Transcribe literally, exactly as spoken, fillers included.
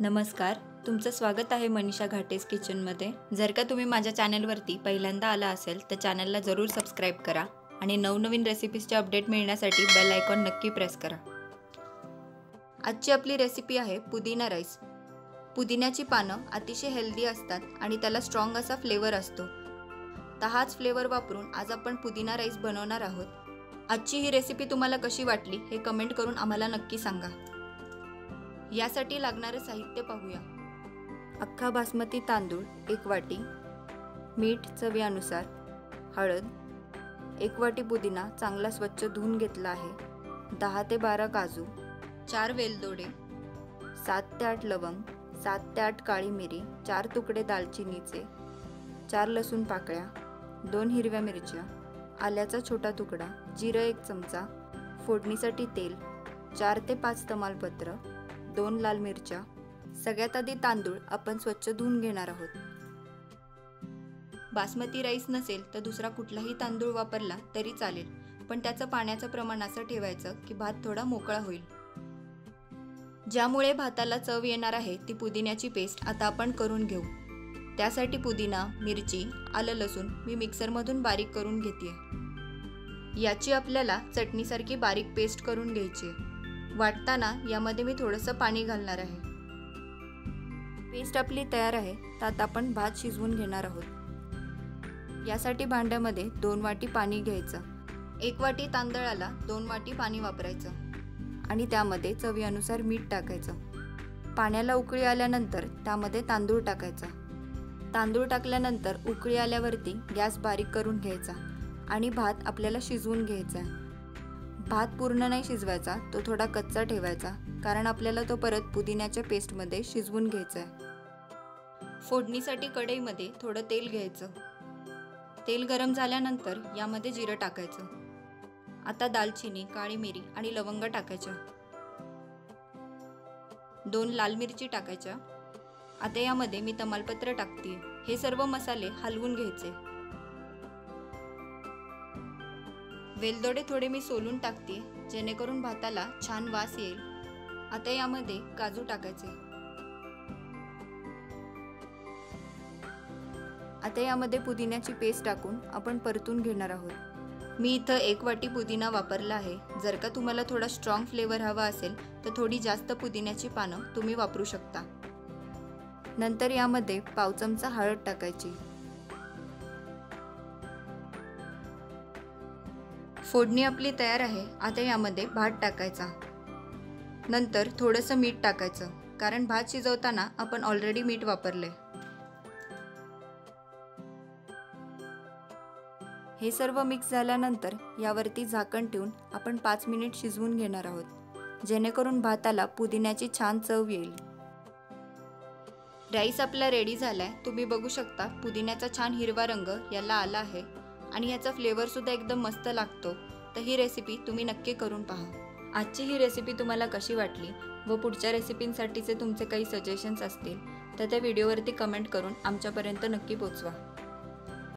नमस्कार, तुमचं स्वागत आहे मनीषा घाटेस किचनमध्ये। जर का तुम्ही माझ्या चॅनलवरती पहिल्यांदा आला असेल तर चॅनलला जरूर सबस्क्राइब करा आणि नवनवीन रेसिपीजचे अपडेट मिळण्यासाठी बेल आयकॉन नक्की प्रेस करा। आजची आपली रेसिपी आहे पुदीना राईस। पुदिन्याची पानं अतिशय हेल्दी असतात आणि त्याला स्ट्रॉंग असा फ्लेवर असतो। तहाच फ्लेवर वापरून आज आपण पुदीना राईस बनवणार आहोत। आजची ही रेसिपी तुम्हाला कशी वाटली हे कमेंट करून आम्हाला नक्की सांगा। यासाठी लागणारे साहित्य पाहूया। अख्खा बासमती तांदूळ एक वाटी, मीठ चवीनुसार, हळद, एक वाटी पुदिना चांगला स्वच्छ धुवून घेतला आहे, दहा ते बारा काजू, चार वेलदोडे, सात ते आठ लवंग, सात ते आठ काळी मिरी, चार तुकडे दालचिनीचे, चार लसूण पाकळ्या, दोन हिरव्या मिरच्या, आल्याचा छोटा तुकडा, जिरं एक चमचा, फोडणीसाठी तेल, चार ते पाच तमालपत्र, दोन लाल मिरच्या। सगळ्यात आधी तांदूळ आपण स्वच्छ धुवून घेणार आहोत। बासमती राईस नसेल तर दुसरा कुठलाही तांदूळ वापरला तरी चालेल, पण त्याचं पाण्याचं प्रमाण असं ठेवायचं की भात थोडा मोकळा होईल, ज्यामुळे भाताला चव येणार आहे। ती पुदिन्याची पेस्ट आता आपण करून घेऊ। त्यासाठी पुदिना, मिरची, आलं, लसूण मी मिक्सरमधून बारीक करून घेतली। याची आपल्याला चटणीसारखी बारीक पेस्ट करून घ्यायची। वाटताना यामध्ये मी थोडंसं पाणी घालणार आहे। पेस्ट आपली तयार आहे, त्यात आपण भात शिजवून घेणार आहोत। यासाठी भांड्यामध्ये दोन वाटी पाणी घ्यायचं। एक वाटी तांदळाला दोन वाटी पाणी वापरायचं आणि त्यामध्ये चवीनुसार मीठ टाकायचं। पाण्याला उकळी आल्यानंतर त्यामध्ये तांदूळ टाकायचा। तांदूळ टाकल्यानंतर उकळी आल्यावरती गॅस बारीक करून घ्यायचा आणि भात आपल्याला शिजवून घ्यायचा आहे। भात पूर्ण नाही शिजवायचा, तो थोडा कच्चा ठेवायचा, कारण आपल्याला तो परत पुदिन्याच्या पेस्टमध्ये शिजवून घ्यायचा आहे। फोडणीसाठी कढईमध्ये थोडं तेल घ्यायचं। तेल गरम झाल्यानंतर यामध्ये जिरं टाकायचं। आता दालचिनी, काळी मिरी आणि लवंग टाकायच्या। दोन लाल मिरची टाकायच्या। आता यामध्ये मी तमालपत्र टाकते। हे सर्व मसाले हलवून घ्यायचे। वेलदोडे थोडे मी सोलून टाकते, जेणेकरून भाताला छान वास येईल। आता यामध्ये काजू टाकायचे। आता यामध्ये पुदिन्याची पेस्ट टाकून आपण परतून घेणार आहोत। मी इथं एक वाटी पुदिना वापरला आहे। जर का तुम्हाला थोडा स्ट्रॉंग फ्लेवर हवा असेल तर थोडी जास्त पुदिन्याची पानं तुम्ही वापरू शकता। नंतर यामध्ये पाव चमचा हळद टाकायची। फोडणी आपली तयार आहे। आता यामध्ये भात टाकायचा। नंतर थोडंसं मीठ टाकायचं, कारण भात शिजवताना आपण ऑलरेडी मीठ वापरले। हे सर्व मिक्स झाल्यानंतर यावरती झाकण ठेवून आपण पाच मिनिट शिजवून घेणार आहोत, जेणेकरून भाताला पुदिन्याची छान चव येईल। राईस आपला रेडी झालाय। तुम्ही बघू शकता पुदिन्याचा छान हिरवा रंग याला आला आहे आणि याचा फ्लेवर सुद्धा एकदम मस्त लागतो। तर ही रेसिपी तुम्ही नक्की करून पहा। आजची ही रेसिपी तुम्हाला कशी वाटली व पुढच्या रेसिपींसाठीचे तुमचे काही सजेशन्स असतील तर त्या व्हिडिओवरती कमेंट करून आमच्यापर्यंत नक्की पोहोचवा।